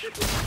First blood.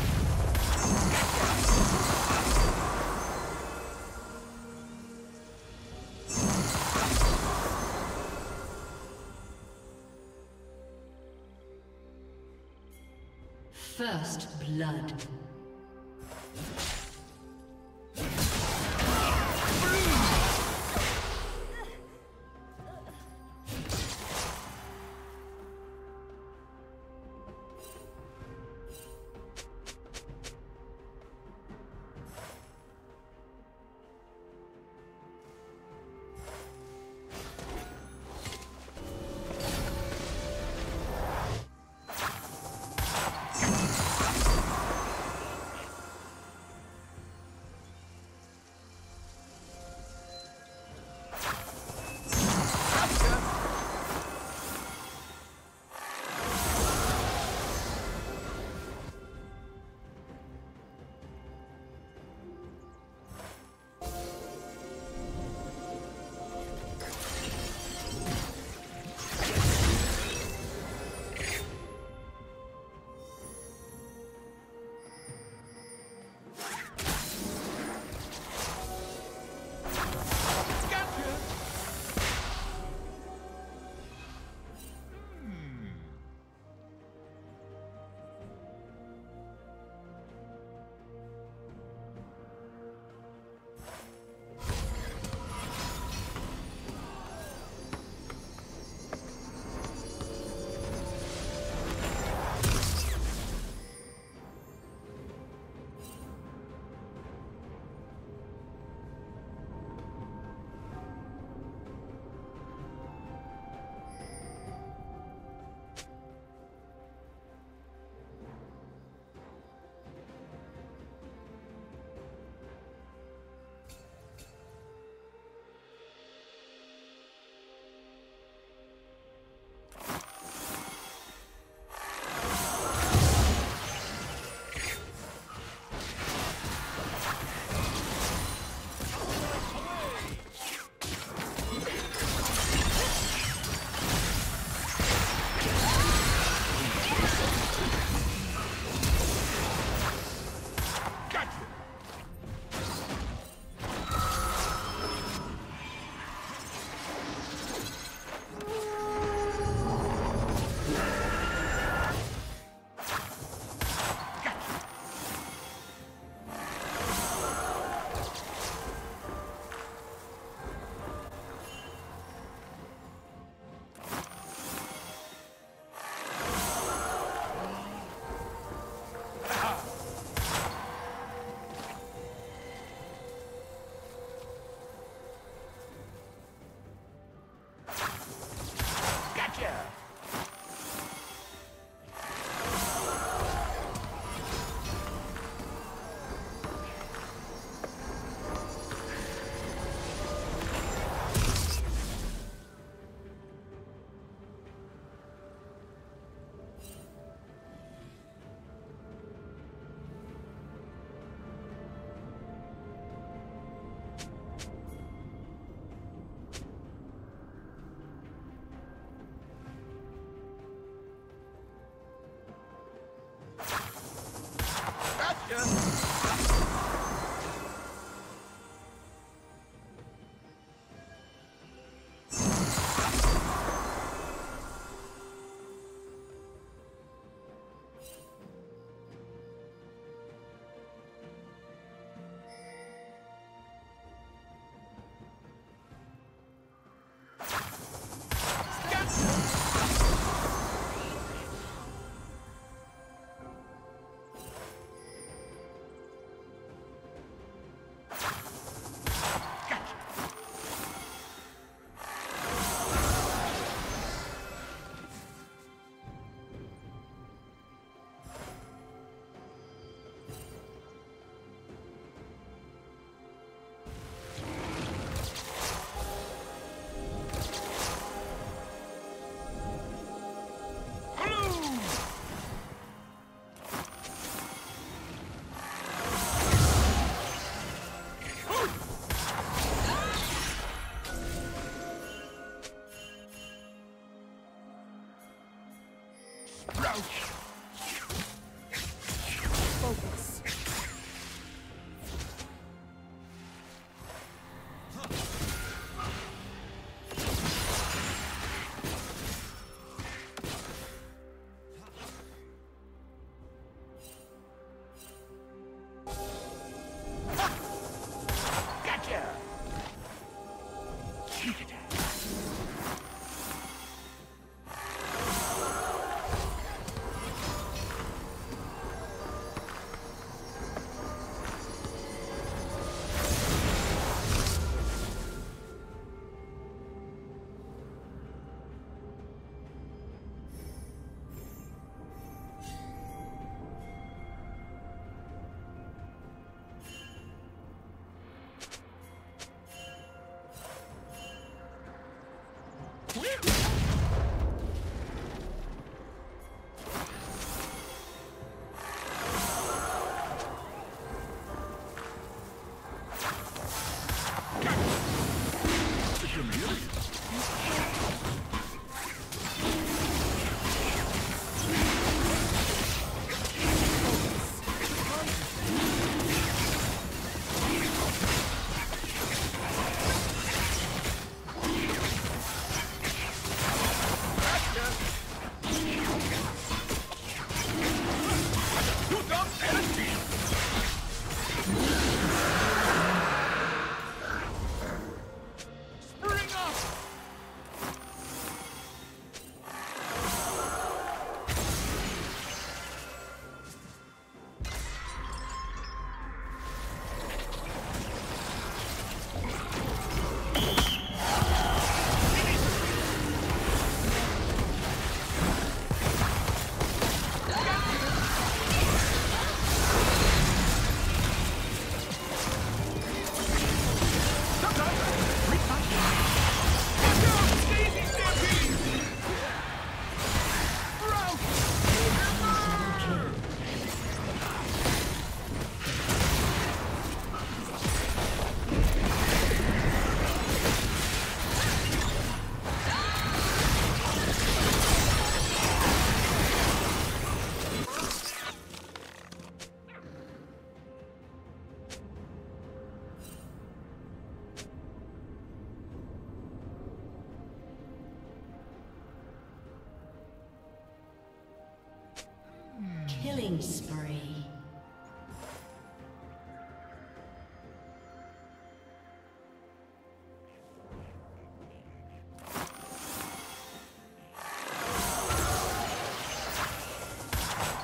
Killing spree.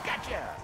Gotcha.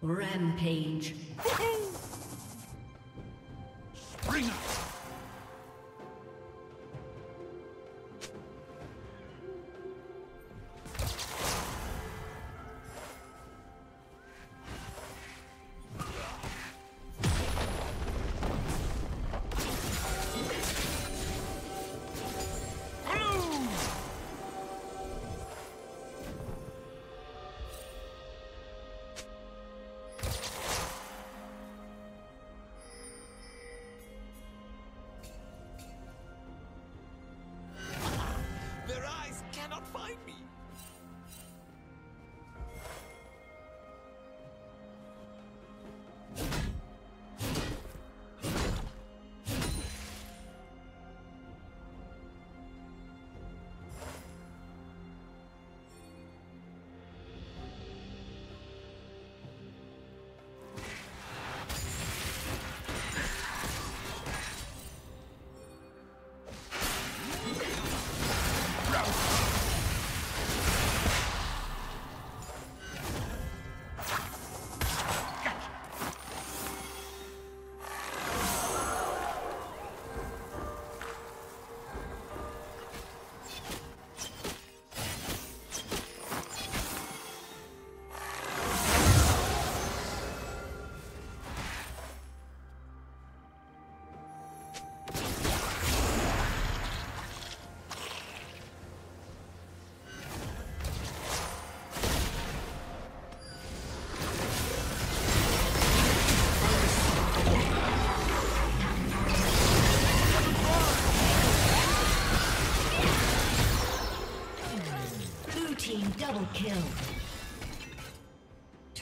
Rampage. Spring up.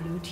Blue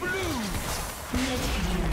Blue! Legendary.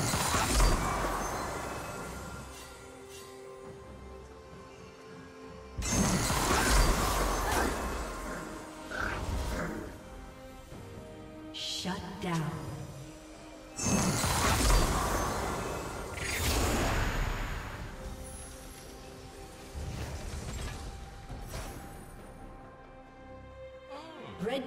Shut down. Red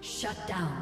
Shut down.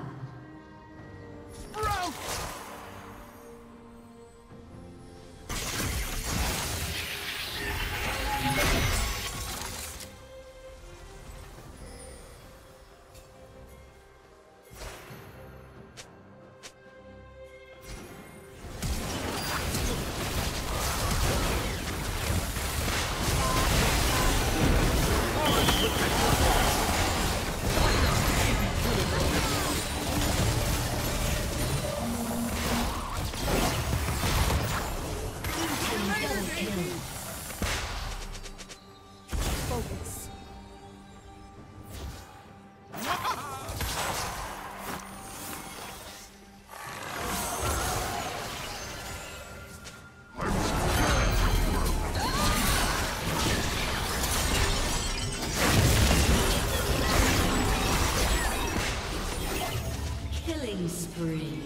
Spree.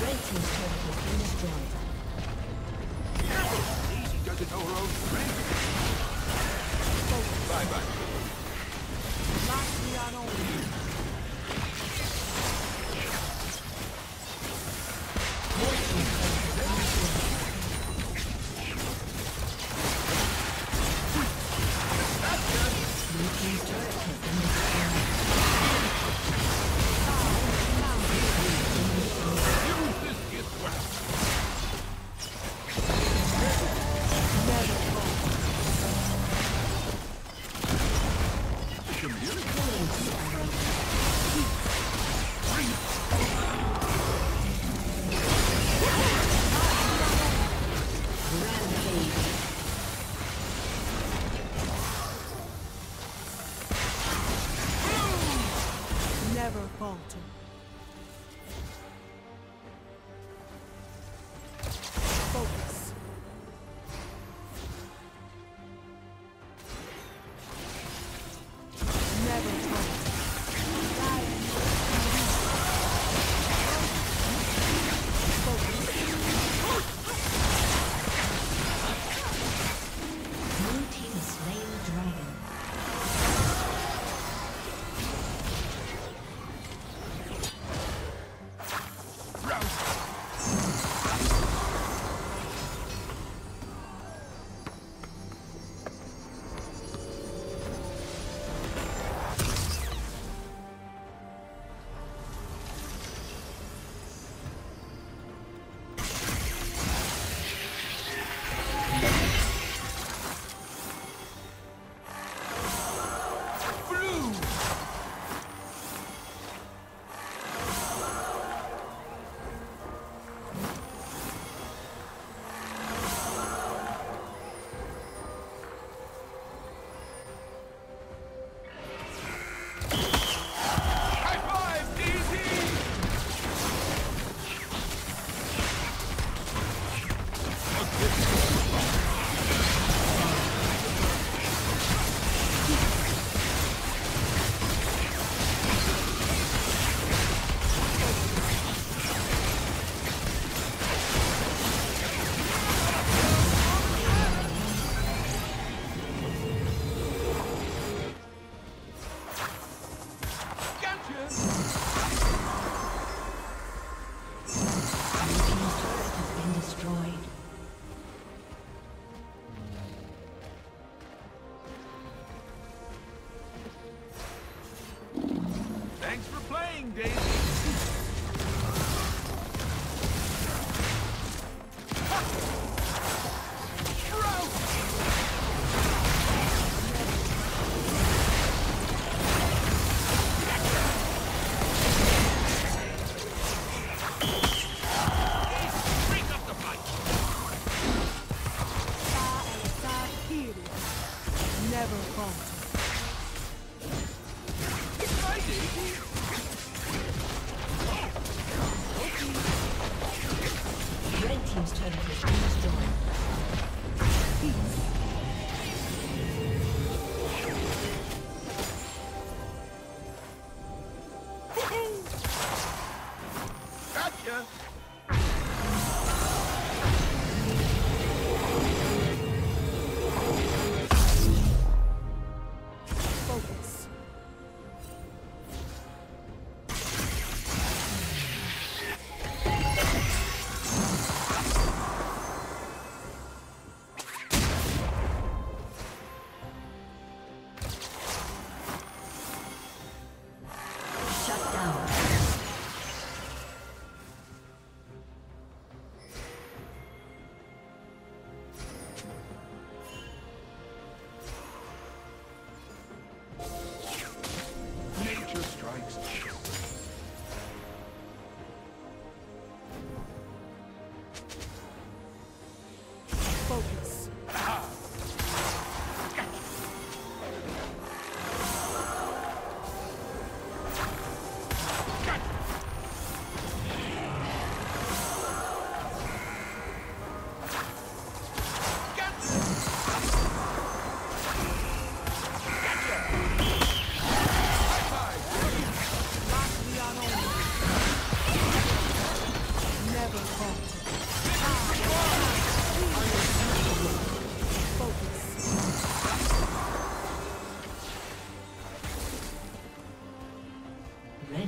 Red team's turret has been destroyed.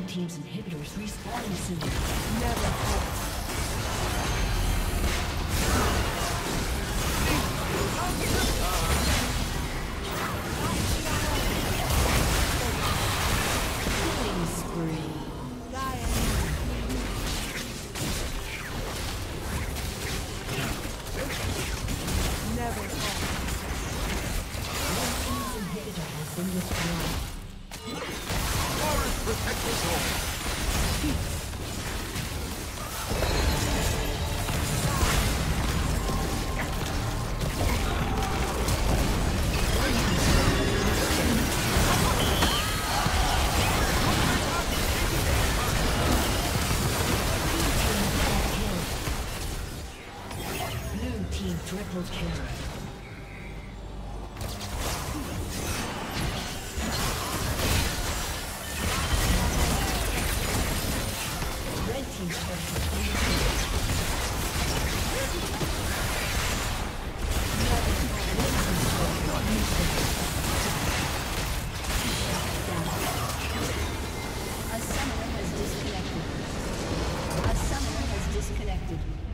Team's inhibitors respawning soon. Never hope. Triple kill. A summoner has disconnected.